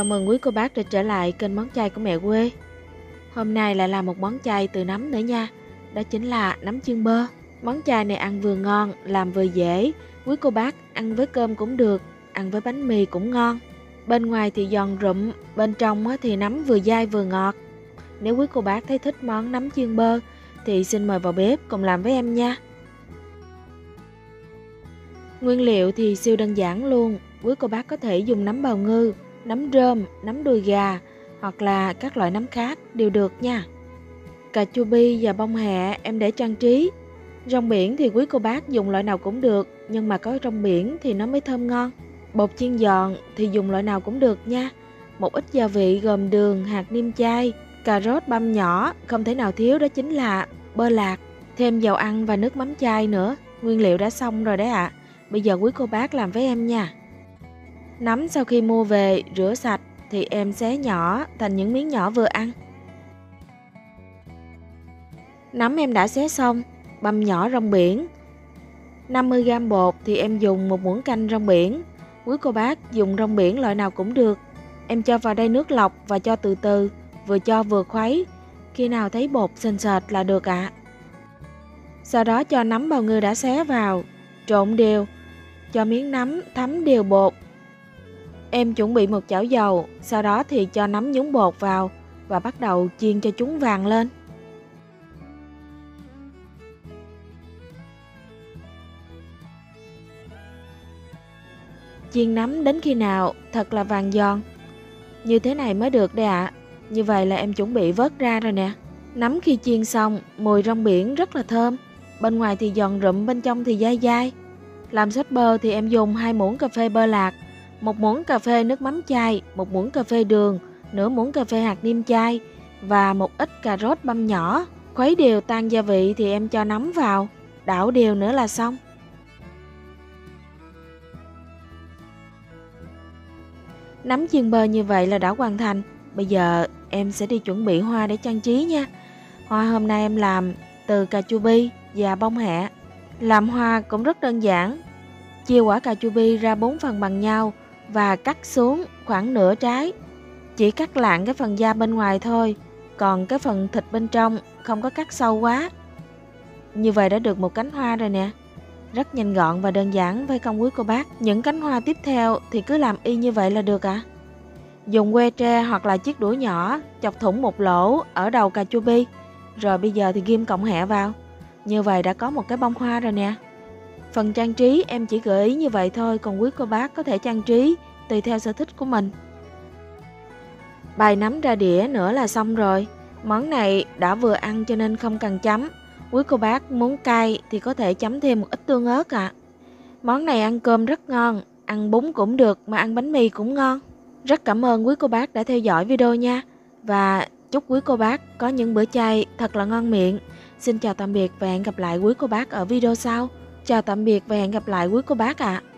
Chào mừng quý cô bác đã trở lại kênh món chay của mẹ quê. Hôm nay lại là một món chay từ nấm nữa nha. Đó chính là nấm chiên bơ. Món chay này ăn vừa ngon, làm vừa dễ. Quý cô bác ăn với cơm cũng được, ăn với bánh mì cũng ngon. Bên ngoài thì giòn rụm, bên trong thì nấm vừa dai vừa ngọt. Nếu quý cô bác thấy thích món nấm chiên bơ thì xin mời vào bếp cùng làm với em nha. Nguyên liệu thì siêu đơn giản luôn. Quý cô bác có thể dùng nấm bào ngư, nấm rơm, nấm đùi gà hoặc là các loại nấm khác đều được nha. Cà chua bi và bông hẹ em để trang trí. Rong biển thì quý cô bác dùng loại nào cũng được, nhưng mà có rong biển thì nó mới thơm ngon. Bột chiên giòn thì dùng loại nào cũng được nha. Một ít gia vị gồm đường, hạt niêm chay, cà rốt băm nhỏ, không thể nào thiếu đó chính là bơ lạc. Thêm dầu ăn và nước mắm chay nữa. Nguyên liệu đã xong rồi đấy ạ. Bây giờ quý cô bác làm với em nha. Nấm sau khi mua về rửa sạch thì em xé nhỏ thành những miếng nhỏ vừa ăn. Nấm em đã xé xong, băm nhỏ rong biển. 50g bột thì em dùng 1 muỗng canh rong biển. Quý cô bác dùng rong biển loại nào cũng được. Em cho vào đây nước lọc và cho từ từ, vừa cho vừa khuấy. Khi nào thấy bột sền sệt là được ạ. Sau đó cho nấm bào ngư đã xé vào, trộn đều, cho miếng nấm thấm đều bột. Em chuẩn bị một chảo dầu, sau đó thì cho nấm nhúng bột vào và bắt đầu chiên cho chúng vàng lên. Chiên nấm đến khi nào thật là vàng giòn. Như thế này mới được đây ạ. Như vậy là em chuẩn bị vớt ra rồi nè. Nấm khi chiên xong, mùi rong biển rất là thơm. Bên ngoài thì giòn rụm, bên trong thì dai dai. Làm sốt bơ thì em dùng 2 muỗng cà phê bơ lạc, 1 muỗng cà phê nước mắm chay, 1 muỗng cà phê đường, nửa muỗng cà phê hạt niêm chay và một ít cà rốt băm nhỏ. Khuấy đều tan gia vị thì em cho nấm vào, đảo đều nữa là xong. Nấm chiên bơ như vậy là đã hoàn thành. Bây giờ em sẽ đi chuẩn bị hoa để trang trí nha. Hoa hôm nay em làm từ cà chua bi và bông hẹ. Làm hoa cũng rất đơn giản. Chia quả cà chua bi ra 4 phần bằng nhau và cắt xuống khoảng nửa trái. Chỉ cắt lạng cái phần da bên ngoài thôi, còn cái phần thịt bên trong không có cắt sâu quá. Như vậy đã được một cánh hoa rồi nè. Rất nhanh gọn và đơn giản phải không quý cô bác? Những cánh hoa tiếp theo thì cứ làm y như vậy là được ạ. Dùng que tre hoặc là chiếc đũa nhỏ chọc thủng một lỗ ở đầu cà chua bi. Rồi bây giờ thì ghim cọng hẹ vào. Như vậy đã có một cái bông hoa rồi nè. Phần trang trí em chỉ gợi ý như vậy thôi, còn quý cô bác có thể trang trí tùy theo sở thích của mình. Bày nấm ra đĩa nữa là xong rồi. Món này đã vừa ăn cho nên không cần chấm. Quý cô bác muốn cay thì có thể chấm thêm một ít tương ớt ạ. Món này ăn cơm rất ngon, ăn bún cũng được mà ăn bánh mì cũng ngon. Rất cảm ơn quý cô bác đã theo dõi video nha. Và chúc quý cô bác có những bữa chay thật là ngon miệng. Xin chào tạm biệt và hẹn gặp lại quý cô bác ở video sau. Chào tạm biệt và hẹn gặp lại quý cô bác ạ.